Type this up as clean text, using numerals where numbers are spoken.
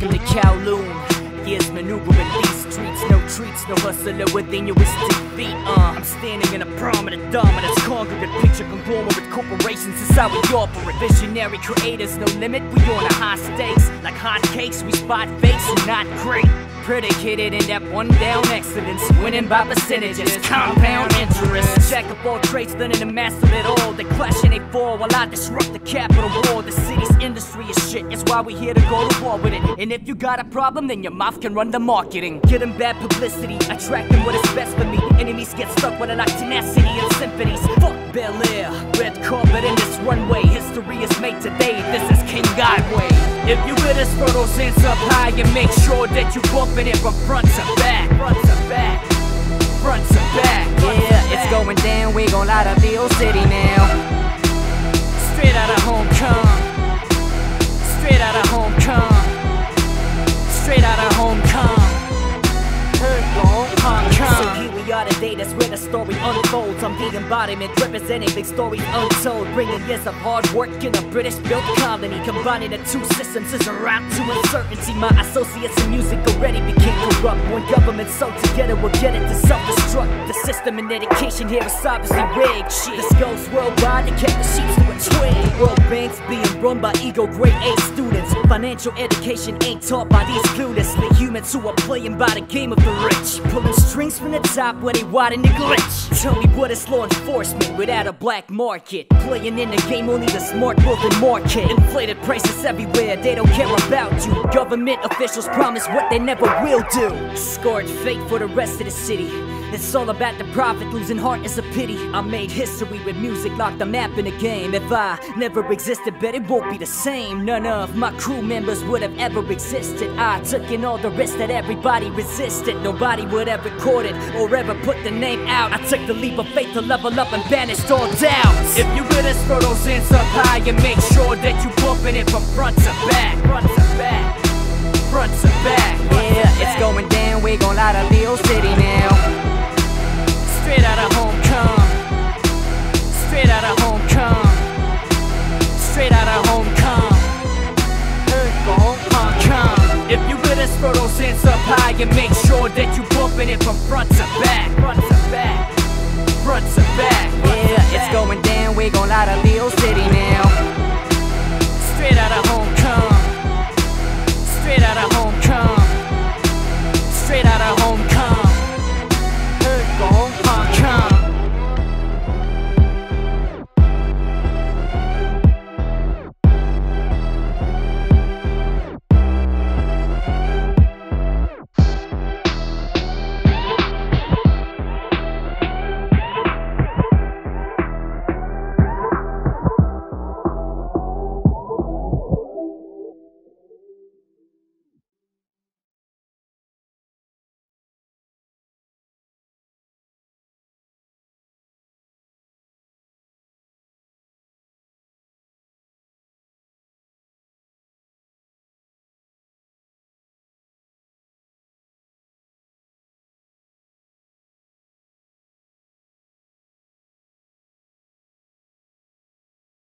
Welcome to Kowloon. Years maneuver at least streets, no treats, no hustler within you, it's defeat. I'm standing in a prominent dominance congregate picture conglomerate corporations is how we operate. Visionary creators, no limit, we on a high stakes. Like hot cakes, we spot fakes, and not great. Predicated in that one down excellence, winning by percentages, compound interest. Jack of all trades, learning to master it all. They clash and they fall while I disrupt the capital wall. The city's industry is shit, that's why we here to go to war with it. And if you got a problem, then your mouth can run the marketing. Getting bad publicity, attracting what is best for me. Enemies get stuck when I lack tenacity and symphonies. Fuck Bel-Air, red carpet in this runway. History is made today, this is King Godway. If you with us, throw those hands up high and make sure that you bump it from front to back, front to back, front to back. Yeah, it's going down, we gon' light up the Leo City now. Straight out of Hong Kong, straight out of Hong Kong, straight out of Hong Kong, Hong Kong. So here we are today, that's where the story unfolds. I'm the embodiment, representing big stories untold. Bringing years of hard work in a British-built colony. Combining the two systems is a route to uncertainty. My associates in music already became corrupt. One government so together we'll get it to self-destruct. The system and education here is obviously rigged. Shit, this goes worldwide, they kept the sheets to a twig. World Banks being run by ego grade A students. Financial education ain't taught by these clueless. The humans who are playing by the game of the rich. Pulling strings from the top where they wide in the glitch. Tell me what is law enforcement without a black market? Playing in the game only the smart will be market. Inflated prices everywhere, they don't care about you. Government officials promise what they never will do. Scarred fate for the rest of the city. It's all about the profit, losing heart is a pity. I made history with music, locked the map in the game. If I never existed, bet it won't be the same. None of my crew members would have ever existed. I took in all the risks that everybody resisted. Nobody would have recorded or ever put the name out. I took the leap of faith to level up and banished all doubts. If you with us, throw those hands up high and make sure that you bumping it from front to back, front to back, front to back. Yeah, it's going down, we gon' light up the Leo City now. Straight out of Hong Kong, straight out of Hong Kong, straight out of Hong Kong, Hong Kong. If you with us, throw those hands up high and make sure that you bumping it from front to back, front to back, front to back. Yeah, it's going down, we gon' light up the Leo City now.